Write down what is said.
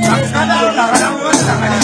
ya está.